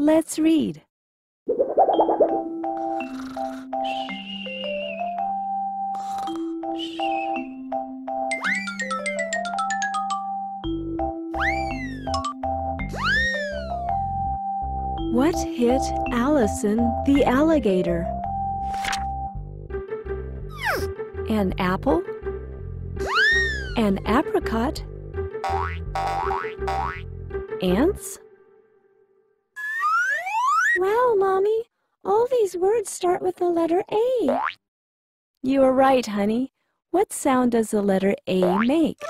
Let's read. What hit Allison the alligator? An apple? An apricot? Ants? Wow, Mommy, all these words start with the letter A. You are right, honey. What sound does the letter A make?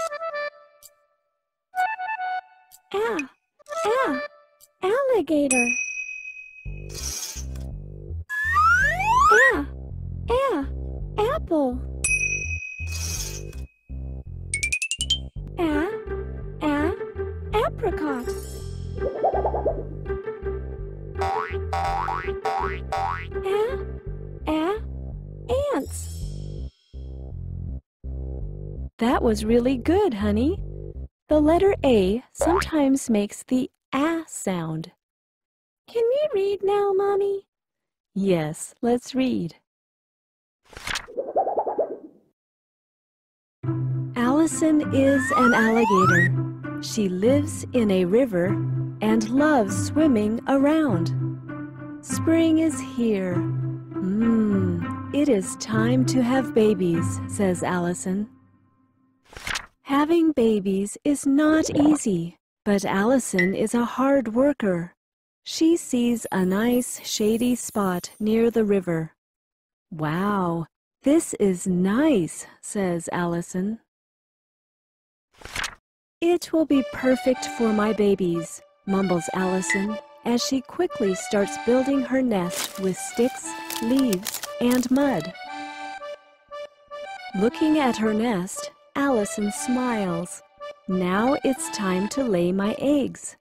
Ah, ah, alligator. Ah, ah, apple. Ah, ah, apricot. Ants. That was really good, honey. The letter A sometimes makes the ah sound. Can we read now, Mommy? Yes, let's read. Allison is an alligator. She lives in a river and loves swimming around. Spring is here. It is time to have babies, says Allison. Having babies is not easy, but Allison is a hard worker. She sees a nice shady spot near the river. Wow, this is nice, says Allison. It will be perfect for my babies, mumbles Allison, as she quickly starts building her nest with sticks, leaves, and mud. Looking at her nest, Allison smiles. Now it's time to lay my eggs.